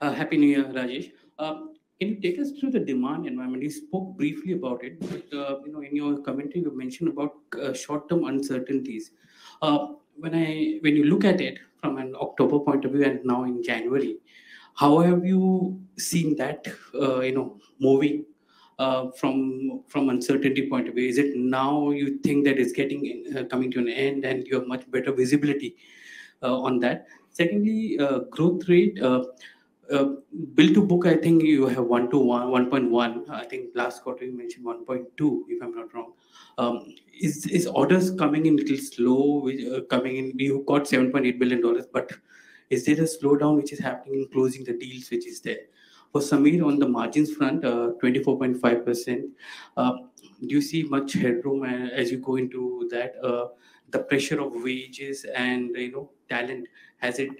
Happy New Year, Rajesh. Can you take us through the demand environment? You spoke briefly about it, but in your commentary, you mentioned about short-term uncertainties. When you look at it from an October point of view and now in January, how have you seen that moving from uncertainty point of view? Is it now you think that it's coming to an end and you have much better visibility on that? Secondly, growth rate. Bill to book, I think you have 1.1. I think last quarter you mentioned 1.2, if I'm not wrong. Is orders coming in a little slow? Coming in, you got $7.8 billion, but is there a slowdown which is happening in closing the deals which is there? For Sameer, on the margins front, 24.5%. Do you see much headroom as you go into that? The pressure of wages and talent, has it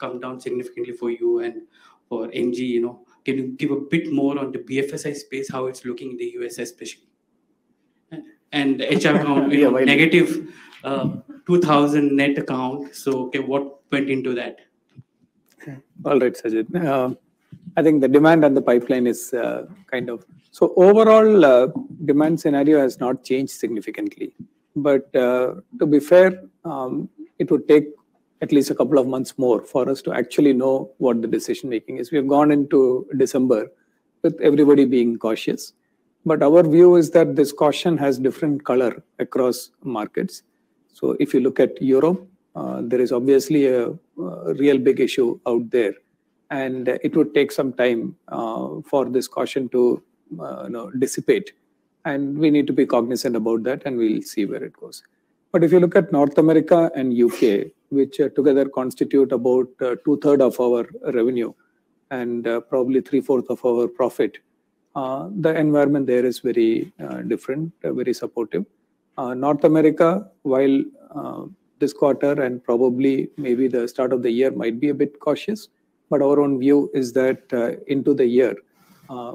come down significantly for you and for NG? Can you give a bit more on the BFSI space, how it's looking in the US especially? And HR count, negative 2,000 net account. So okay, what went into that? All right, Sajid. I think the demand and the pipeline is so overall demand scenario has not changed significantly. But to be fair, it would take at least a couple of months more for us to actually know what the decision making is. We have gone into December with everybody being cautious. But our view is that this caution has different color across markets. So if you look at Europe, there is obviously a real big issue out there. And it would take some time for this caution to dissipate. And we need to be cognizant about that, and we'll see where it goes. But if you look at North America and UK, which together constitute about 2/3 of our revenue and probably 3/4 of our profit, the environment there is very different, very supportive. North America, while this quarter and probably maybe the start of the year might be a bit cautious, but our own view is that into the year,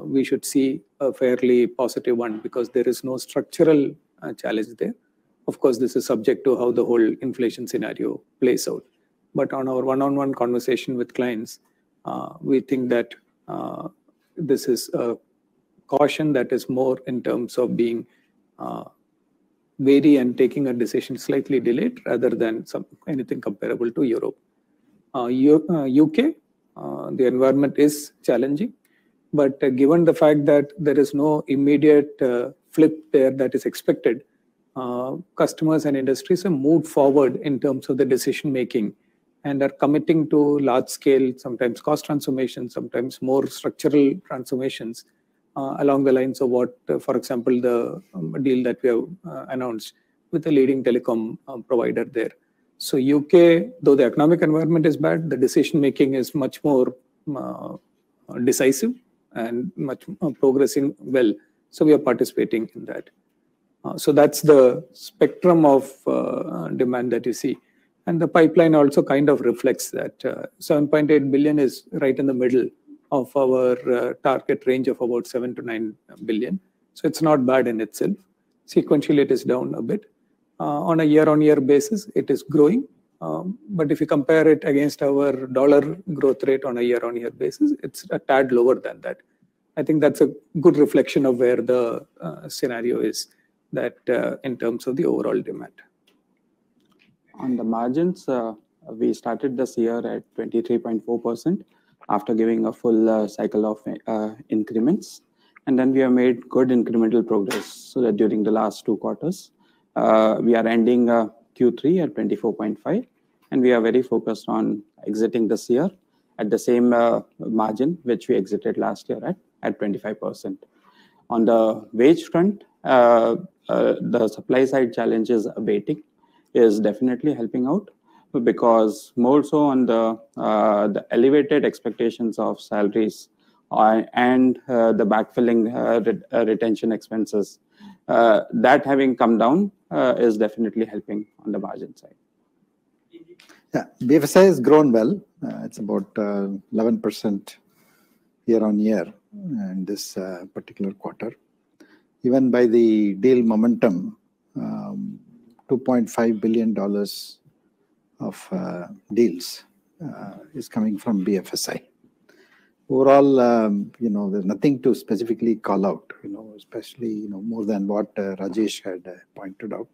we should see a fairly positive one because there is no structural challenge there. Of course, this is subject to how the whole inflation scenario plays out. But on our one-on-one conversation with clients, we think that this is a caution that is more in terms of being wary and taking a decision slightly delayed rather than anything comparable to Europe. UK, the environment is challenging. But given the fact that there is no immediate flip there that is expected, customers and industries have moved forward in terms of the decision making and are committing to large scale, sometimes cost transformations, sometimes more structural transformations along the lines of what, for example, the deal that we have announced with the leading telecom provider there. So UK, though the economic environment is bad, the decision making is much more decisive and much progressing well. So we are participating in that. So that's the spectrum of demand that you see. And the pipeline also kind of reflects that. 7.8 billion is right in the middle of our target range of about 7 to 9 billion. So it's not bad in itself. Sequentially, it is down a bit. On a year-on-year basis, it is growing. But if you compare it against our dollar growth rate on a year-on-year basis, it's a tad lower than that. I think that's a good reflection of where the scenario is that in terms of the overall demand. On the margins, we started this year at 23.4% after giving a full cycle of increments. And then we have made good incremental progress so that during the last two quarters. We are ending Q3 at 24.5, and we are very focused on exiting this year at the same margin which we exited last year at 25%. On the wage front, the supply side challenges abating is definitely helping out because more so on the elevated expectations of salaries and the backfilling retention expenses. That having come down is definitely helping on the margin side. Yeah, BFSI has grown well. It's about 11% year on year in this particular quarter. Even by the deal momentum, $2.5 billion of deals is coming from BFSI. overall, there's nothing to specifically call out, especially, more than what Rajesh had pointed out.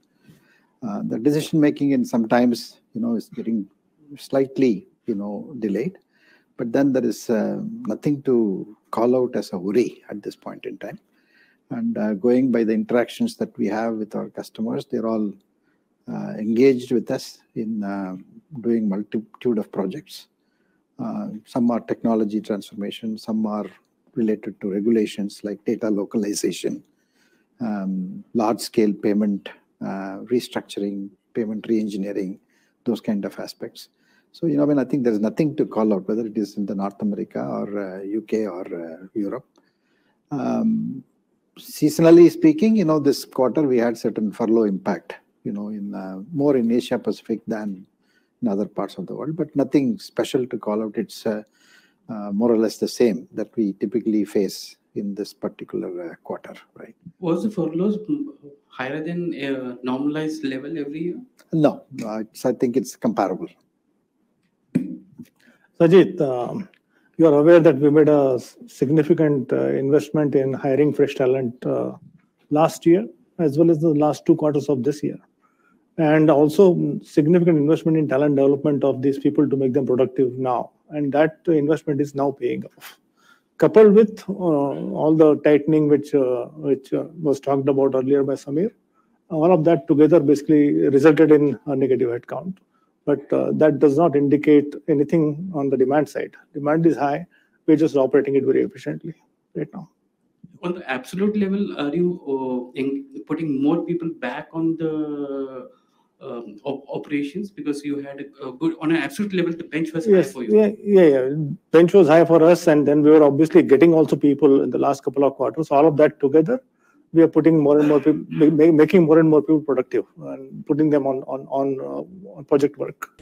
The decision making and sometimes, is getting slightly, delayed, but then there is nothing to call out as a worry at this point in time. And going by the interactions that we have with our customers, they're all engaged with us in doing multitude of projects. Some are technology transformation, some are related to regulations like data localization, large-scale payment restructuring, payment re-engineering, those kind of aspects. So, I think there's nothing to call out, whether it is in the North America or UK or Europe. Seasonally speaking, this quarter we had certain furlough impact, in more in Asia Pacific than in other parts of the world, but nothing special to call out. It's more or less the same that we typically face in this particular quarter, right? Was the furloughs higher than a normalized level every year? No, I think it's comparable. Sajid, you are aware that we made a significant investment in hiring fresh talent last year, as well as the last two quarters of this year. And also significant investment in talent development of these people to make them productive now. And that investment is now paying off. Coupled with all the tightening which was talked about earlier by Sameer, all of that together basically resulted in a negative headcount. But that does not indicate anything on the demand side. Demand is high. We're just operating it very efficiently right now. On the absolute level, are you putting more people back on the operations? Because you had a good, on an absolute level, the bench was high for you. Yeah. Bench was high for us. And then we were obviously getting also people in the last couple of quarters. All of that together, we are putting more and more people, making more and more people productive and putting them on project work.